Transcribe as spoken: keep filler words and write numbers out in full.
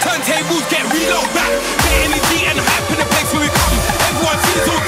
Turntables get reload back. Get energy and hype in the place where we come. Everyone sees all